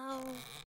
Oh,